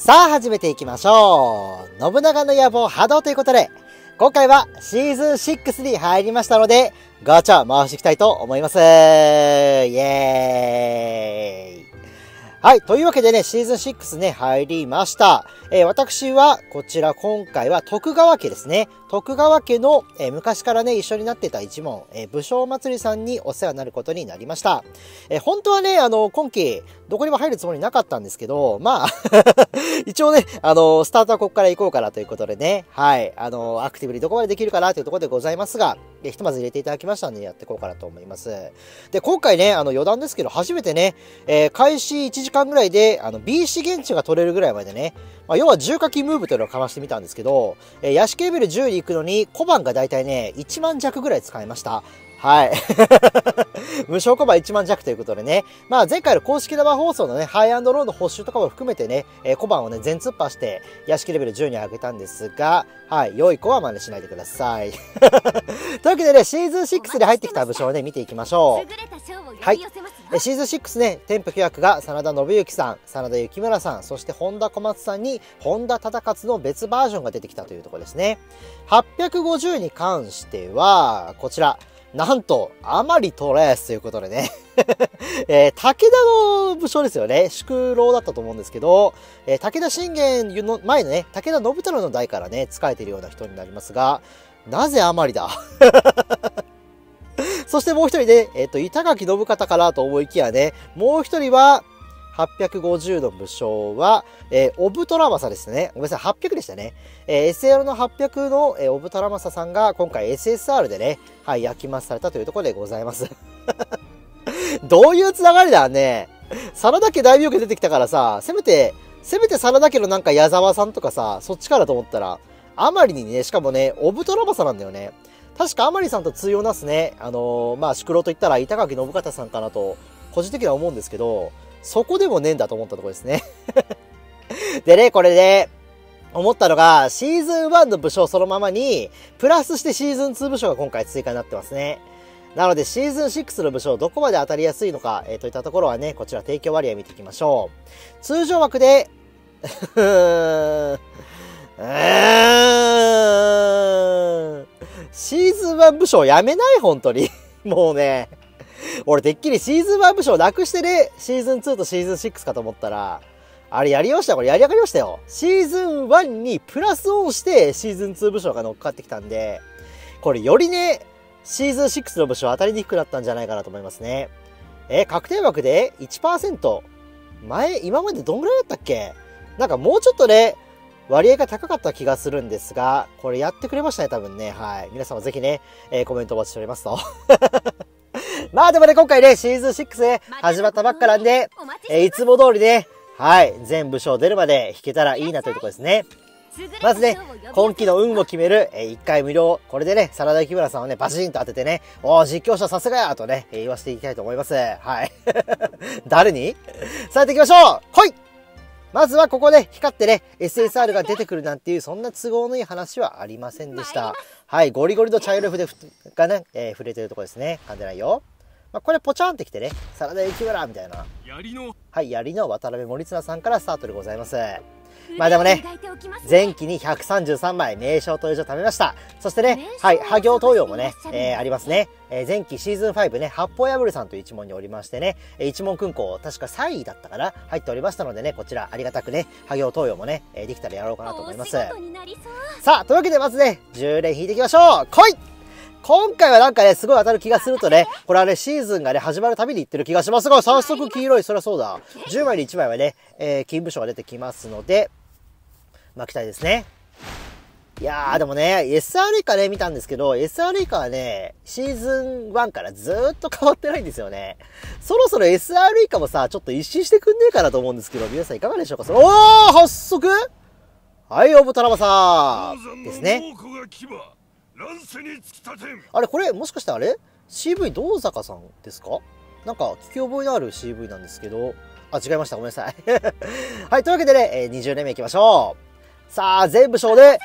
さあ始めていきましょう。信長の野望波動ということで、今回はシーズン6に入りましたので、ガチャ回していきたいと思います。イエーイ。はい。というわけでね、シーズン6ね、入りました。私は、こちら今回は徳川家ですね。徳川家の、昔からね、一緒になってた一門、武将祭りさんにお世話になることになりました。本当はね、今期、どこにも入るつもりなかったんですけど、まあ、一応ね、スタートはここから行こうかなということでね、はい。アクティブにどこまでできるかなというところでございますが、ひとまず入れていただきましたんで、やっていこうかなと思います。で、今回ね、余談ですけど、初めてね、開始1時間ぐらいで、B 資源値が取れるぐらいまでね、まあ、要は重課金ムーブというのをかましてみたんですけど、屋敷レベル10に行くのに、小判がだいたいね、1万弱ぐらい使いました。はい。無償小判1万弱ということでね。まあ前回の公式生放送のね、ハイ&ローの補修とかも含めてね、小判をね、全突破して、屋敷レベル10に上げたんですが、はい、良い子は真似しないでください。というわけでね、シーズン6で入ってきた武将をね、見ていきましょう。はい。シーズン6ね、天賦巨悪が真田信行さん、真田幸村さん、そして本田小松さんに、本田忠勝の別バージョンが出てきたというところですね。850に関しては、こちら。なんと、あまりトレースということでね、武田の武将ですよね。宿老だったと思うんですけど、武田信玄の前のね、武田信太郎の代からね、仕えているような人になりますが、なぜあまりだそしてもう一人ね、板垣信方からと思いきやね、もう一人は、850の武将は、オブトラマサですね。ごめんなさい、800でしたね。SL の800の、オブトラマサさんが今回 SSR でね、はい、焼き増しされたというところでございます。どういうつながりだね。サラダ家大名家出てきたからさ、せめてサラダ家のなんか矢沢さんとかさ、そっちからと思ったら、あまりにね、しかもね、オブトラマサなんだよね。確かあまりさんと通用なすね、まあ、宿老といったら板垣信方さんかなと、個人的には思うんですけど、そこでもねえんだと思ったところですね。でね、これね、思ったのが、シーズン1の武将そのままに、プラスしてシーズン2武将が今回追加になってますね。なので、シーズン6の武将どこまで当たりやすいのか、といったところはね、こちら提供割合見ていきましょう。通常枠で、シーズン1武将やめない、本当に。もうね。俺てっきりシーズン1武将なくしてね、シーズン2とシーズン6かと思ったら、あれやりましたよ、これやり上がりましたよ。シーズン1にプラスオンしてシーズン2武将が乗っかってきたんで、これよりね、シーズン6の武将当たりにくくなったんじゃないかなと思いますね。確定枠で 1%。今までどんぐらいだったっけ？なんかもうちょっとね、割合が高かった気がするんですが、これやってくれましたね、多分ね。はい。皆様ぜひね、コメントお待ちしておりますと。まあでもね、今回ね、シーズン6ね、始まったばっかなんで、いつも通りね、はい、全武将出るまで引けたらいいなというところですね。まずね、今期の運を決める、1回無料、これでね、真田幸村さんをね、バシンと当ててね、おー、実況者さすがやとね、言わせていきたいと思います。はい。誰に？さあやっていきましょう！ほい！まずはここで光ってね、SSR が出てくるなんていう、そんな都合のいい話はありませんでした。はい、ゴリゴリの茶色い筆がね、触れてるところですね。噛んでないよ。まあこれポチャンってきてね、真田幸村みたいな。はい、槍の渡辺守綱さんからスタートでございます。まあでもね、前期に133枚、名将という以上貯めました。そしてね、はい、破行東洋もね、ありますね。前期シーズン5ね、八方破りさんという一門におりましてね、一門勲功、確か3位だったかな、入っておりましたのでね、こちらありがたくね、破行東洋もね、できたらやろうかなと思います。さあ、というわけでまずね、10連引いていきましょう。来い！今回はなんかね、すごい当たる気がするとね、これはね、シーズンがね、始まるたびに言ってる気がしますが、早速黄色い、そりゃそうだ。10枚に1枚はね、金武将が出てきますので、巻きたいですね。いやー、でもね、SR 以下ね、見たんですけど、SR 以下はね、シーズン1からずーっと変わってないんですよね。そろそろ SR 以下もさ、ちょっと一新してくんねえかなと思うんですけど、皆さんいかがでしょうか？おー、発足？はい、オブトラマさんですね。あれこれもしかしてあれ ?CV 道坂さんですか？なんか聞き覚えのある CV なんですけど。あ、違いました。ごめんなさい。はい、というわけでね、20連目いきましょう。さあ、全部勝で、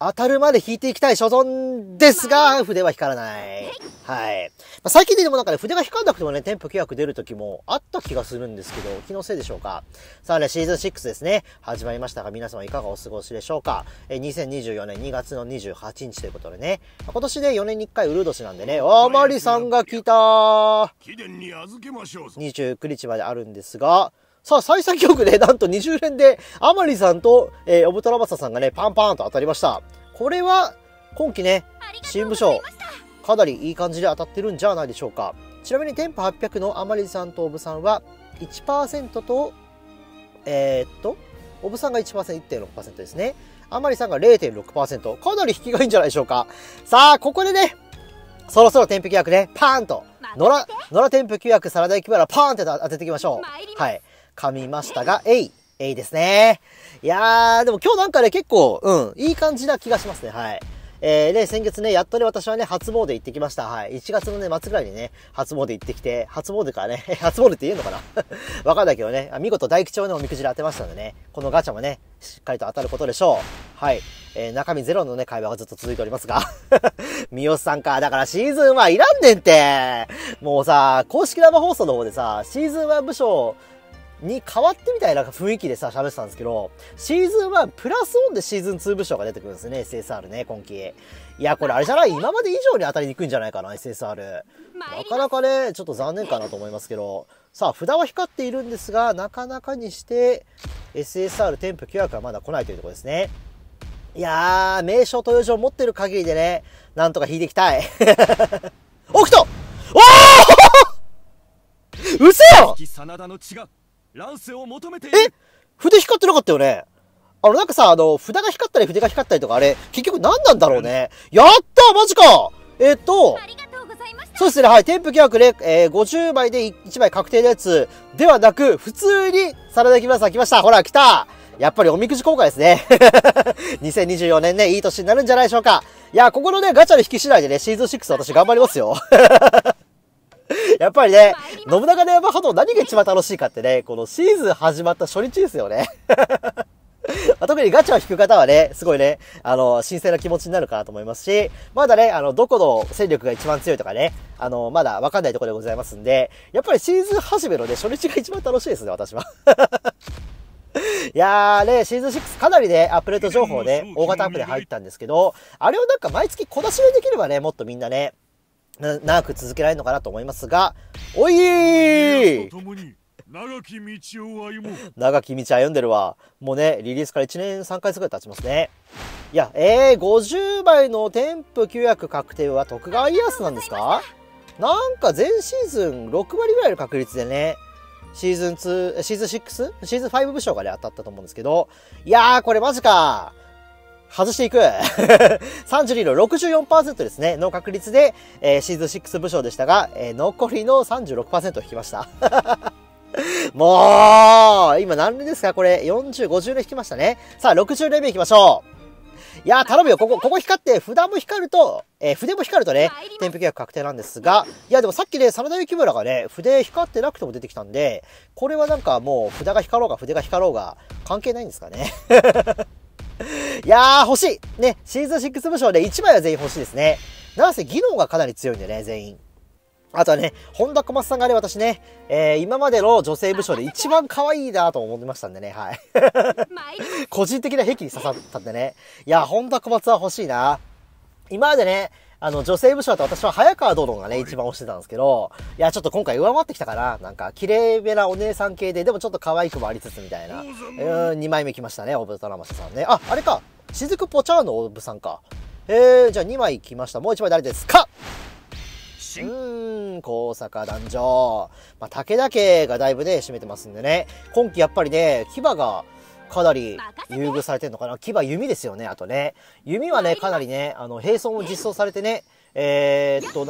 当たるまで引いていきたい所存ですが、筆は光らない。はい。まあ、最近でもなんかね、筆が光らなくてもね、テンポ900出る時もあった気がするんですけど、気のせいでしょうか。さあね、シーズン6ですね。始まりましたが、皆様いかがお過ごしでしょうか。2024年2月の28日ということでね。今年ね、4年に1回ウルド氏なんでね、あまりさんが来たー。29日まであるんですが、さあ、最先記録で、なんと20連で、アマリさんと、オブトラバサさんがね、パンパーンと当たりました。これは、今期ね、新部賞、かなりいい感じで当たってるんじゃないでしょうか。ちなみに、テンポ800のアマリさんとオブさんは、1% と、オブさんが 1%、1.6% ですね。アマリさんが 0.6%。かなり引きがいいんじゃないでしょうか。さあ、ここでね、そろそろテンポ900ね、パーンと、野良テンポ900、サラダ駅バラパーンって当てていきましょう。はい。噛みましたが、えいですね。いやー、でも今日なんかね、結構、いい感じな気がしますね、はい。ね、先月ね、やっとね、私はね、初詣行ってきました。はい。1月のね、末ぐらいにね、初詣行ってきて、初詣からね、初詣って言うのかなわかんないけどね、見事大吉をね、おみくじで当てましたんでね、このガチャもね、しっかりと当たることでしょう。はい。中身ゼロのね、会話がずっと続いておりますが。三好さんか。だからシーズン1いらんねんって。もうさ、公式生放送の方でさ、シーズン1部署、に変わってみたいな雰囲気でさ、喋ってたんですけど、シーズン1プラスオンでシーズン2部署が出てくるんですね、SSR ね、今期。いや、これあれじゃない、今まで以上に当たりにくいんじゃないかな、SSR。なかなかね、ちょっと残念かなと思いますけど、さあ、札は光っているんですが、なかなかにして、SSR テンポ900はまだ来ないというところですね。いやー、名称豊城持ってる限りでね、なんとか引いていきたい。おっとおーうそよえ、筆光ってなかったよね。なんかさ、札が光ったり筆が光ったりとか、あれ、結局何なんだろうね。やったーマジかそうですね、はい、テンポ900で、50枚で1枚確定のやつではなく、普通に、サラダキムラさん来ました。ほら、来たやっぱりおみくじ効果ですね。2024年ね、いい年になるんじゃないでしょうか。いや、ここのね、ガチャの引き次第でね、シーズン6私頑張りますよ。やっぱりね、信長の山波動何が一番楽しいかってね、このシーズン始まった初日ですよね。特にガチャを引く方はね、すごいね、新鮮な気持ちになるかなと思いますし、まだね、どこの戦力が一番強いとかね、まだわかんないところでございますんで、やっぱりシーズン始めのね、初日が一番楽しいですね、私は。いやーね、シーズン6かなりね、アップデート情報ね、大型アップで入ったんですけど、あれをなんか毎月小出しでできればね、もっとみんなね、長く続けられるのかなと思いますが、おいー長き道を歩む。長き道歩んでるわ。もうね、リリースから1年3ヶ月ぐらい経ちますね。いや、50枚のテンポ900確定は徳川家康なんですか？なんか前シーズン6割ぐらいの確率でね、シーズン2、シーズン 6？ シーズン5部署がね、当たったと思うんですけど、いやー、これマジか外していく。32の 64% ですね。の確率で、シーズン6部署でしたが、残りの 36% 引きました。もう、今何連ですかこれ、40、50連引きましたね。さあ、60連目行きましょう。いやー、頼むよ。ここ光って、札も光ると、筆も光るとね、テンポ900確定なんですが、いや、でもさっきね、真田幸村がね、筆光ってなくても出てきたんで、これはなんかもう、札が光ろうが、筆が光ろうが、関係ないんですかね。いやー、欲しいね、シーズン6部署で1枚は全員欲しいですね。なんせ技能がかなり強いんでね、全員。あとはね、本田小松さんがね、私ね、今までの女性部署で一番可愛いなと思ってましたんでね、はい。個人的な癖に刺さったんでね。いや、本田小松は欲しいな。今までね、女性部署だと私は早川殿がね、一番推してたんですけど、いや、ちょっと今回上回ってきたかな。なんか、綺麗めなお姉さん系で、でもちょっと可愛くもありつつみたいな。2枚目来ましたね、オブトラマシさんね。あ、あれか。雫ぽちゃーのオブさんか。じゃあ2枚来ました。もう1枚誰ですか？高坂男女。まあ、武田家がだいぶね、占めてますんでね。今期やっぱりね、牙が、かなり優遇されてるのかな。牙弓ですよね、あとね。弓はね、かなりね、並走を実装されてね、な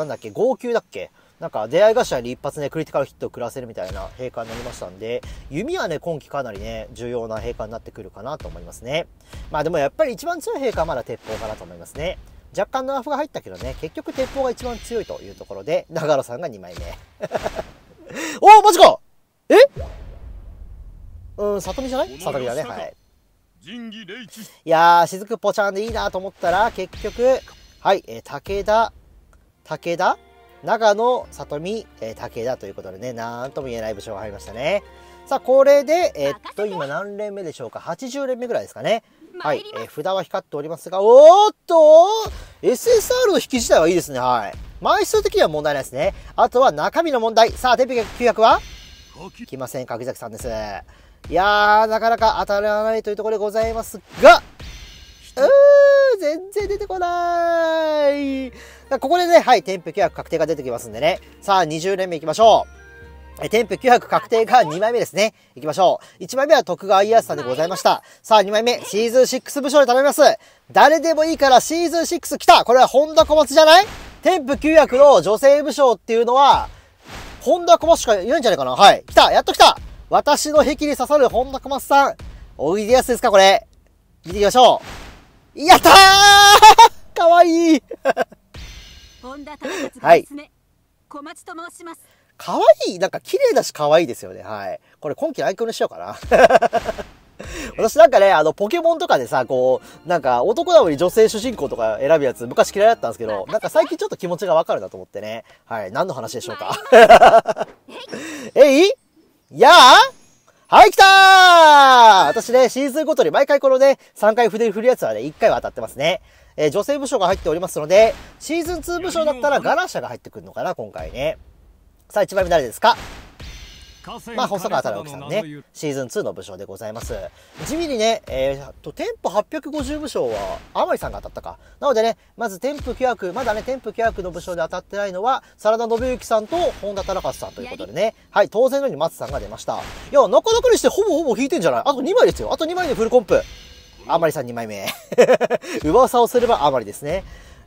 んだっけ、号泣だっけなんか、出会い頭に一発ね、クリティカルヒットを食らわせるみたいな閉館になりましたんで、弓はね、今期かなりね、重要な閉館になってくるかなと思いますね。まあでもやっぱり一番強い閉館はまだ鉄砲かなと思いますね。若干のアフが入ったけどね、結局鉄砲が一番強いというところで、長野さんが2枚目。おー、マジかえ里見じゃない？里見だね、はい。いやー、雫ぽちゃんでいいなと思ったら、結局、はい、武田長野、里見、武田ということでね、なんとも言えない武将が入りましたね。さあ、これで、今何連目でしょうか ?80 連目ぐらいですかね。はい、札は光っておりますが、おーっと !SSR の引き自体はいいですね、はい。枚数的には問題ないですね。あとは中身の問題。さあ、デビ900は来ません、柿崎さんです。いやー、なかなか当たらないというところでございますが、全然出てこない。ここでね、はい、天賦900確定が出てきますんでね。さあ、20連目いきましょう。天賦900確定が2枚目ですね。いきましょう。1枚目は徳川家康さんでございました。さあ、2枚目、シーズン6武将で頼みます。誰でもいいからシーズン6来た。これは本田小松じゃない？天賦900の女性武将っていうのは、本田小松しかいないんじゃないかな。はい。来た。やっと来た。私の壁に刺さる本田小松さん。おいでやすですか、これ。見ていきましょう。やったーかわいいはい。小松と申します。可愛い、なんか綺麗だし可愛いですよね。はい。これ今期のアイコンにしようかな。私なんかね、ポケモンとかでさ、こう、なんか男なのに女性主人公とか選ぶやつ、昔嫌いだったんですけど、なんか最近ちょっと気持ちがわかるなと思ってね。はい。何の話でしょうか。えいやあはい、来たー私ね、シーズンごとに毎回このね、3回筆振るやつはね、1回は当たってますね。女性武将が入っておりますので、シーズン2武将だったらガラシャが入ってくるのかな、今回ね。さあ、1枚目誰ですかまあ、細川忠興さんね。シーズン2の武将でございます。地味にね、天賦850武将は、甘利さんが当たったか。なのでね、まず天賦900、まだね、天賦900の武将で当たってないのは、真田信之さんと本田忠勝さんということでね。はい、当然のように松さんが出ました。いや、なかなかにしてほぼほぼ引いてんじゃないあと2枚ですよ。あと2枚でフルコンプ。甘利さん2枚目。噂をすれば甘利ですね。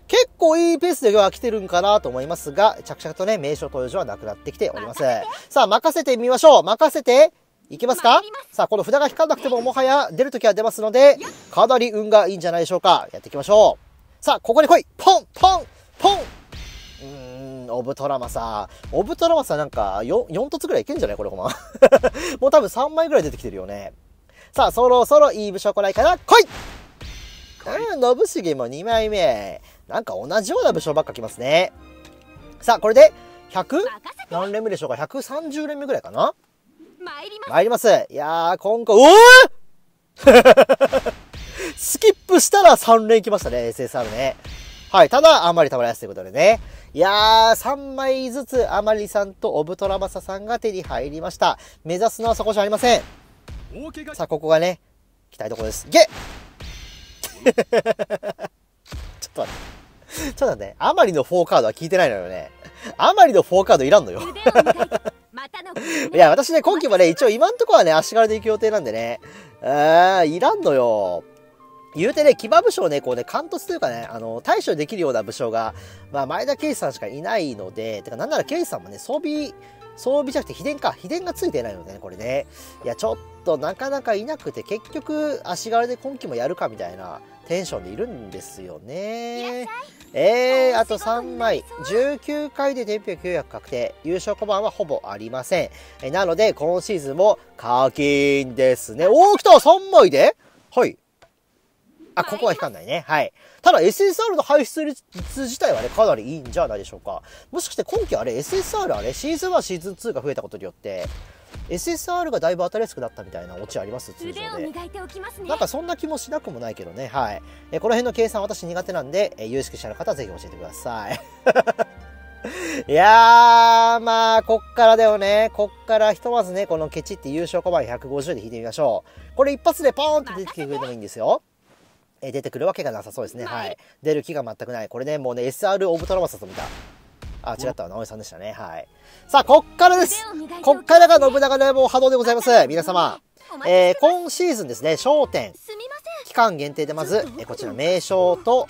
結構いいペースで今日は来てるんかなと思いますが、着々とね、名所登場はなくなってきております。さあ、任せてみましょう。任せていきますかさあ、この札が光らなくてももはや出るときは出ますので、かなり運がいいんじゃないでしょうか。やっていきましょう。さあ、ここに来いポンポンポンオブトラマサ。オブトラマサなんか4凸ぐらいいけんじゃないこれ、ほんま。もう多分3枚ぐらい出てきてるよね。さあ、そろそろいい武将来ないかな来い信繁も2枚目。なんか同じような武将ばっか来ますね。さあ、これで、100? 何連目でしょうか ?130 連目ぐらいかな参ります。いやー、今回、おースキップしたら3連来ましたね、SSR ね。はい、ただ、あまりたまらずということでね。いやー、3枚ずつ、あまりさんとオブトラマサさんが手に入りました。目指すのはそこじゃありません。さあ、ここがね、来たいところです。いけちょっと待って。ちょっとね、あまりの4カードは効いてないのよね。あまりの4カードいらんのよ。いや、私ね、今期もね、一応今んとこはね、足軽で行く予定なんでね。いらんのよ。言うてね、騎馬武将ね、こうね、貫突というかね、対処できるような武将が、まあ、前田圭司さんしかいないので、てか、なんなら圭司さんもね、装備じゃなくて秘伝か。秘伝がついてないのでね、これね。いや、ちょっとなかなかいなくて、結局、足軽で今期もやるかみたいな。テンションでいるんですよね。あと3枚。19回で天賦900確定。優勝小判はほぼありません。なので、今シーズンも課金ですね。おー、来た !3 枚ではい。あ、ここは光んないね。はい。ただ SSR の排出率自体はね、かなりいいんじゃないでしょうか。もしかして今期あれ、SSR あれ、シーズン1、シーズン2が増えたことによって、SSR がだいぶ当たりやすくなったみたいなオチあります通常で。なんかそんな気もしなくもないけどね。はい。この辺の計算私苦手なんで、有識者の方はぜひ教えてください。いやー、まあ、こっからだよね。こっからひとまずね、このケチって優勝小判150で引いてみましょう。これ一発でパーンと出てきてくれてもいいんですよ。出てくるわけがなさそうですね。はい。出る気が全くない。これね、もうね、SR オブトラマサと見た。あ、違ったわ。直江さんでしたね。はい。さあ、こっからです。こっからが信長の野望波動でございます。皆様。今シーズンですね、商店。期間限定でまず、こちら、名称と、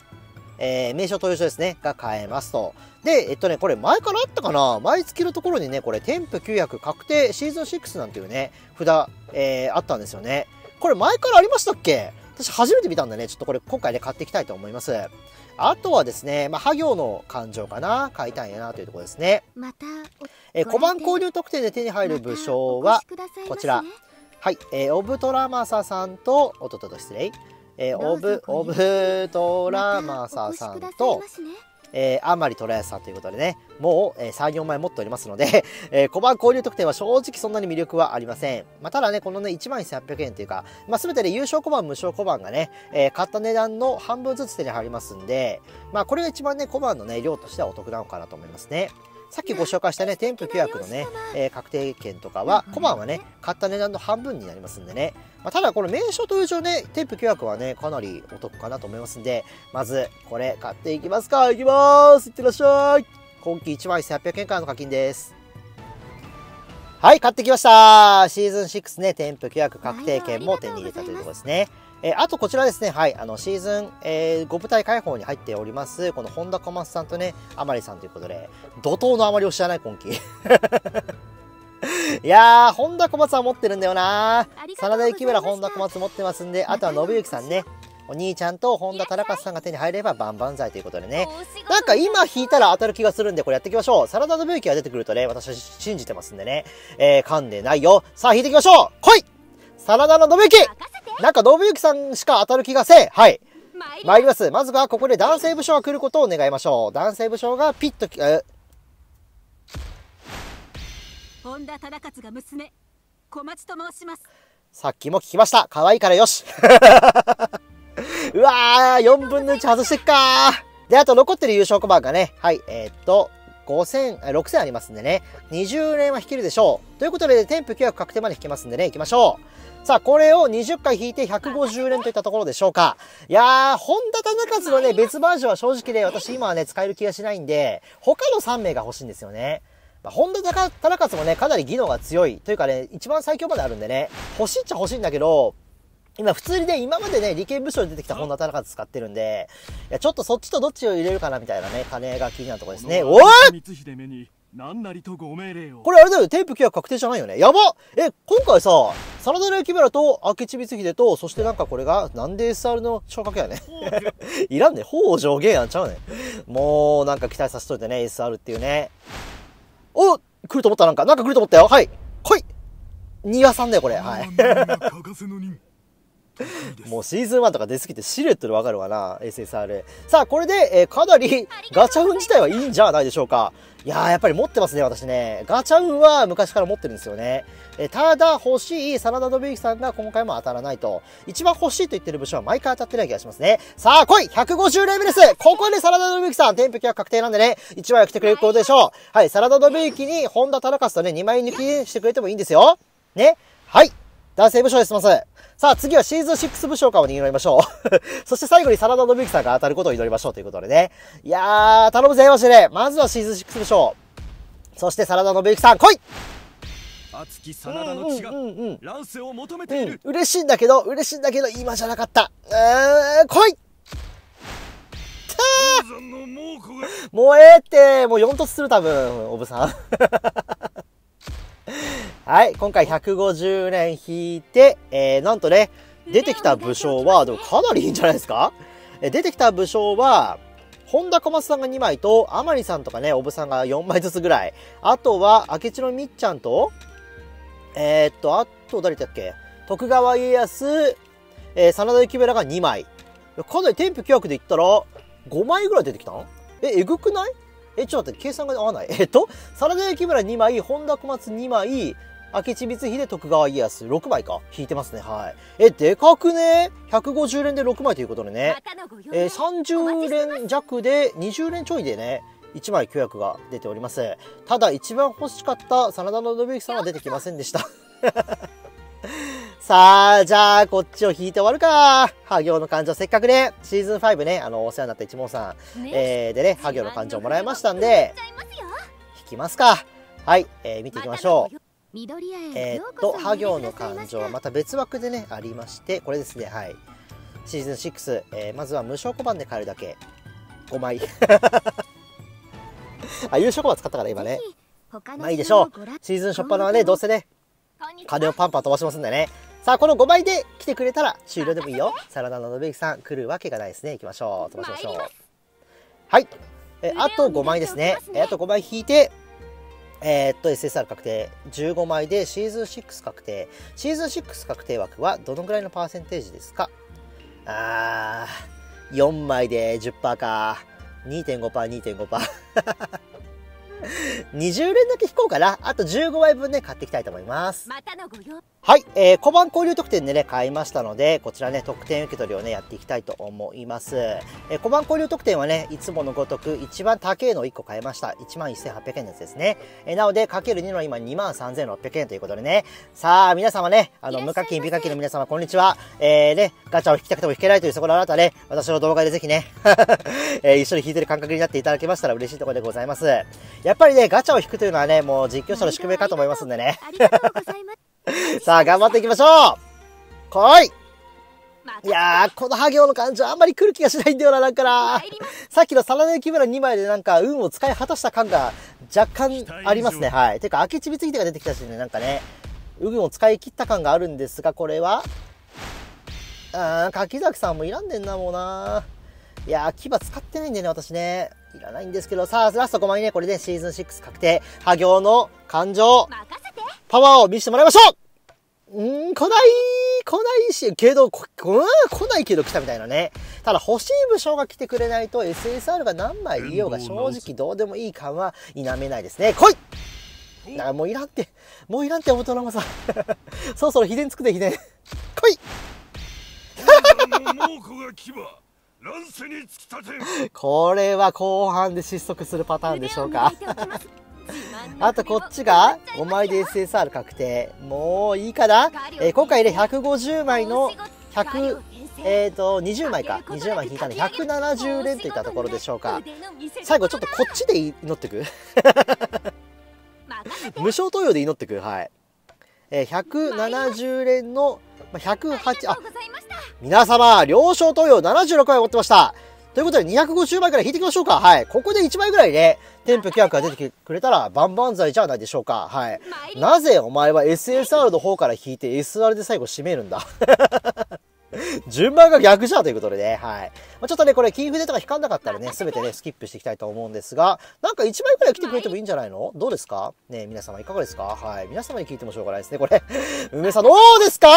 名称という所ですね、が変えますと。で、これ前からあったかな毎月のところにね、これ、天賦900確定シーズン6なんていうね、札、あったんですよね。これ前からありましたっけ私初めて見たんだね。ちょっとこれ今回ね、買っていきたいと思います。あとはですね、まあ、覇行の感情かな買いたいなというところですね。また、小判購入特典で手に入る武将は、こちら、はい、オブトラマサさんと、おっとっとと失礼、オブトラマサさんと、甘利虎康さんということでね、もう、3、4枚持っておりますので、小判購入特典は正直そんなに魅力はありません。まあ、ただね、このね、11,800 円というか、まあ、全てで優勝小判、無償小判がね、買った値段の半分ずつ手に入りますんで、まあ、これが一番ね、小判のね、量としてはお得なのかなと思いますね。さっきご紹介したね、添付規約のね、確定券とかは、小判はね、買った値段の半分になりますんでね。まあ、ただ、この名称という上ね、添付規約はね、かなりお得かなと思いますんで、まず、これ買っていきますか。いきます。いってらっしゃい。今期11,800円からの課金です。はい、買ってきました。シーズン6ね、添付規約確定券も手に入れたというところですね。あとこちらですね、はい、シーズン、5部隊開放に入っております、この本田小松さんとね、甘利さんということで、怒涛の甘利を知らない今期。いやー、本田小松は持ってるんだよなー。真田幸村、本田小松持ってますんで、あとは信之さんね。お兄ちゃんと本田忠勝さんが手に入れば万々歳ということでね。なんか今引いたら当たる気がするんで、これやっていきましょう。サラダのブーキが出てくるとね、私は信じてますんでね。噛んでないよ。さあ引いていきましょう。来いサラダの信之、なんか信之さんしか当たる気がせん。はい。参ります。まずはここで男性武将が来ることを願いましょう。男性武将がピッと、本田忠勝が娘、小松と申します。さっきも聞きました。可愛いからよし。うわー、4分の1外してっかー。で、あと残ってる優勝小判がね、はい、6000、6000ありますんでね、20連は引けるでしょう。ということで、添付規約確定まで引けますんでね、行きましょう。さあ、これを20回引いて150連といったところでしょうか。いやー、本田忠勝のね、別バージョンは正直ね、私今はね、使える気がしないんで、他の3名が欲しいんですよね。まあ、本田忠勝もね、かなり技能が強い。というかね、一番最強まであるんでね、欲しいっちゃ欲しいんだけど、今普通にね、今までね、理系部署に出てきた本田忠勝使ってるんで、いや、ちょっとそっちとどっちを入れるかなみたいなね、金が気になるところですね。おいこれあれだよ、添付規約確定じゃないよね。やば今回さ、真田幸村と明智光秀と、そしてなんかこれが、なんで SR の昇格やね。いらんね。北条芸やんちゃうね。もう、なんか期待させといてね、SR っていうね。お来ると思った、なんか来ると思ったよ。はい。来い庭さんだよ、これ。はい。もうシーズン1とか出すぎてシルエットでわかるわな、SSR。さあ、これで、かなりガチャ運自体はいいんじゃないでしょうか。いやー、やっぱり持ってますね、私ね。ガチャ運は昔から持ってるんですよね。ただ、欲しい真田信之さんが今回も当たらないと。一番欲しいと言ってる武将は毎回当たってない気がしますね。さあ、来い !150 レベルですここで真田信之さん、添付が確定なんでね、1枚は来てくれることでしょう。はい、真田信之に本田忠勝とね、2枚抜きしてくれてもいいんですよ。ね。はい。男性武将です、まず。さあ、次はシーズン6武将化を握りましょう。そして最後に真田信之さんが当たることを祈りましょうということでね。いやー、頼むぜ、ましてね。まずはシーズン6武将。そして真田信之さん、来い熱き真田の血が乱世を求めている。嬉しいんだけど、今じゃなかった。来いもうもう4突する多分、おぶさん。はい、今回150連引いて、なんとね、出てきた武将は、でもかなりいいんじゃないですか？出てきた武将は、本田小松さんが2枚と、甘利さんとかね、おぶさんが4枚ずつぐらい。あとは、明智のみっちゃんと、あと誰だっけ？徳川家康、真田幸村が2枚。かなり添付規約で言ったら、5枚ぐらい出てきたん？えぐくない？ちょっと待って、計算が合わない。真田幸村2枚、本田小松2枚、明智光秀、徳川家康、6枚か。引いてますね、はい。でかくね。150連で6枚ということでね。30連弱で、20連ちょいでね、1枚規約が出ております。ただ、一番欲しかった真田信之さんは出てきませんでした。さあ、じゃあ、こっちを引いて終わるか。ハ行の感情、せっかくね、シーズン5ね、お世話になった一門さん、でね、ハ行の感情もらいましたんで、引きますか。はい、見ていきましょう。ハ行の感情はまた別枠でね、ありまして、これですね、はい。シーズン6、まずは無償小判で買えるだけ。5枚。あ、優勝小判使ったから今ね。まあいいでしょう。シーズン初っ端はね、どうせね、金をパンパン飛ばしますんでね。さあ、この5枚で来てくれたら終了でもいいよ。真田信之さん、来るわけがないですね。行きましょう。飛ばしましょう。はい。あと5枚ですね。あと5枚引いて、SSR 確定15枚でシーズン6確定。シーズン6確定枠はどのぐらいのパーセンテージですか？4枚で 10% か。2.5%、2.5%。20連だけ引こうかな。あと15枚分ね、買っていきたいと思います。はい、小判交流特典でね、買いましたので、こちらね、特典受け取りをね、やっていきたいと思います。小判交流特典はね、いつものごとく、一番高いのを1個買いました。11,800円のやつですね。なので、かける2の今、23,600円ということでね。さあ、皆様ね、無課金、美課金の皆様、こんにちは。ね、ガチャを引きたくても引けないという、そこのあなたね、私の動画でぜひね、一緒に引いてる感覚になっていただけましたら嬉しいところでございます。やっぱりね、ガチャを引くというのはね、もう実況者の宿命かと思いますんでね。さあ、頑張っていきましょう。来い。いやー、このハ行の感じはあんまり来る気がしないんだよな、なんかな。さっきのサラネキムラ2枚でなんか、運を使い果たした感が若干ありますね。はい。てか、明智光秀が出てきたしね、なんかね、運を使い切った感があるんですが、これは柿崎さんもいらんねんな、もうな。いやー、牙使ってないんだよね、私ね。いらないんですけど、さあ、ラスト5枚ね、これでシーズン6確定。ハ行の感情、パワーを見せてもらいましょう。来ないし、けど、来ないけど来たみたいなね。ただ、欲しい武将が来てくれないと、SSR が何枚いようが、正直どうでもいい感は否めないですね。来い！もういらんって、大人もさ。そろそろ秘伝つくで、秘伝。来い！これは後半で失速するパターンでしょうか。あとこっちが5枚で SSR 確定。もういいかな。今回ね、150枚の100、20枚か。20枚引いたので、170連といったところでしょうか。最後ちょっとこっちで祈ってく。無償投与で祈ってく。はい。170連の108、あ、皆様、了承投与76枚持ってました。ということで、250枚くらい引いていきましょうか。はい。ここで1枚ぐらいね、天賦巨悪が出てくれたら、万々歳じゃないでしょうか。はい。なぜお前は SSR の方から引いて SR で最後締めるんだ。順番が逆じゃんということでね。はい。ちょっとね、これ、金筆とか引かなかったらね、すべてね、スキップしていきたいと思うんですが、なんか1枚くらい来てくれてもいいんじゃないの？どうですかね、皆様いかがですか？はい。皆様に聞いてもしょうがないですね、これ。梅さん、どうですか？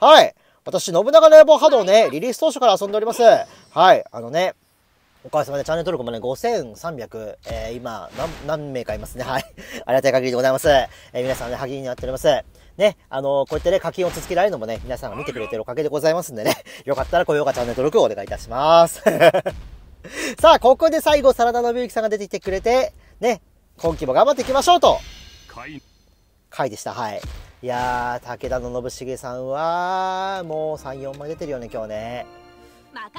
はい。私、信長の野望波動ね、リリース当初から遊んでおります。はい。ね、おかげさまでチャンネル登録もね、5,300、今何名かいますね。はい。ありがたい限りでございます。皆さんね、励みになっております。ね、こうやってね、課金を続けられるのもね、皆さんが見てくれてるおかげでございますんでね、よかったら高評価、チャンネル登録をお願いいたします。さあ、ここで最後、真田信之さんが出てきてくれて、ね、今期も頑張っていきましょうと。回でした、はい。いやー、武田の信繁さんは、もう3、4枚出てるよね、今日ね。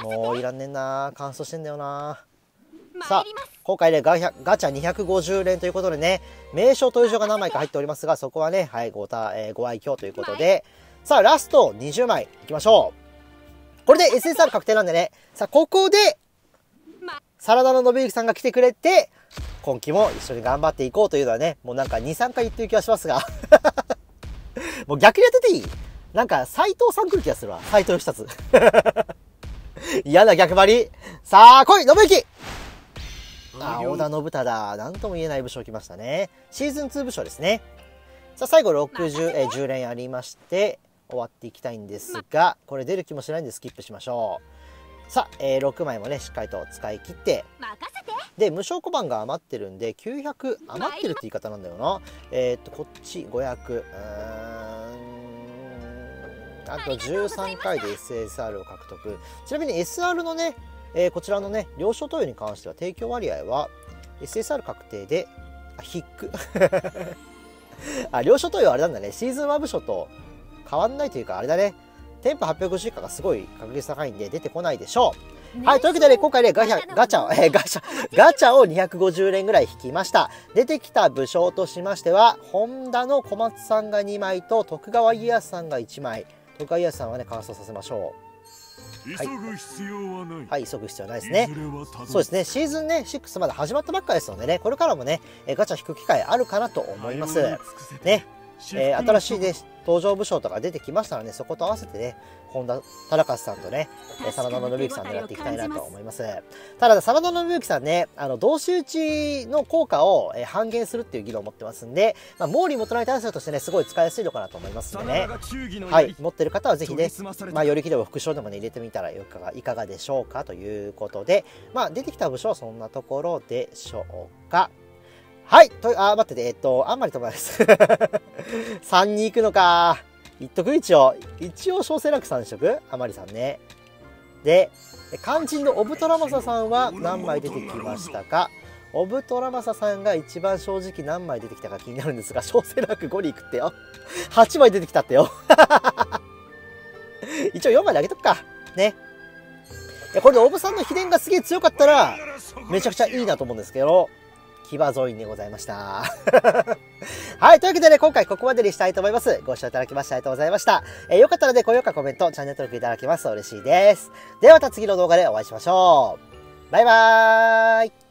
もういらんねんな、乾燥してんだよな。さあ、今回ね、ガチャ250連ということでね、名称という賞が何枚か入っておりますが、そこはね、はい、ご愛嬌ということで、さあ、ラスト20枚いきましょう。これで SSR 確定なんでね、さあ、ここで、真田の信之さんが来てくれて、今期も一緒に頑張っていこうというのはね、もうなんか2、3回言ってる気がしますが、もう逆にやってていい？なんか、斎藤さん来る気がするわ。斎藤義達。嫌な逆張り。さあ、来い！信之！あ、織田信忠。なんとも言えない武将来ましたね。シーズン2武将ですね。さあ、最後10連ありまして、終わっていきたいんですが、これ出る気もしないんでスキップしましょう。さあ、6枚もね、しっかりと使い切って。で、無償小判が余ってるんで、900、余ってるって言い方なんだよな。こっち500。あと13回で SSR を獲得。ちなみに SR のね、こちらのね、了承投与に関しては提供割合は SSR 確定で、あ、ヒック。あ、了承投与はあれなんだね。シーズン1部署と変わんないというか、あれだね。天賦850以下がすごい確率高いんで出てこないでしょう。はい、というわけでね、今回ね、ガチャを250連ぐらい引きました。出てきた武将としましては、本田の小松さんが2枚と徳川家康さんが1枚。徳川家康さんはね、乾燥させましょう。はい、はい、急ぐ必要ないですね。そうですね、シーズンね、6まだ始まったばっかりですのでね、これからもね、ガチャ引く機会あるかなと思います。ね、新しいね登場武将とか出てきましたので、そこと合わせてね本田忠勝さんとね真田信之さん狙っていきたいなと思います。ただ真田信之さんね、同士討ちの効果を半減するっていう議論を持ってますんで、毛利元就対策としてねすごい使いやすいのかなと思いますんでね、はい、持ってる方はぜひね寄り切りを副将でもね入れてみたらいかがでしょうかということで、出てきた武将はそんなところでしょうか。はい。待ってて、あんまり飛ばないです。3に行くのか。言っとく一応。一応、小生楽さんにしとくあまりさんね。で、肝心のオブトラマサさんは何枚出てきましたか。オブトラマサさんが一番正直何枚出てきたか気になるんですが、小生楽5に行くってよ。8枚出てきたってよ。一応4枚であげとくか。ね。これでオブさんの秘伝がすげえ強かったら、めちゃくちゃいいなと思うんですけど、騎馬ゾインでございました。はい。というわけでね、今回ここまでにしたいと思います。ご視聴いただきましてありがとうございました。よかったらね、高評価、コメント、チャンネル登録いただけますと嬉しいです。ではまた次の動画でお会いしましょう。バイバーイ。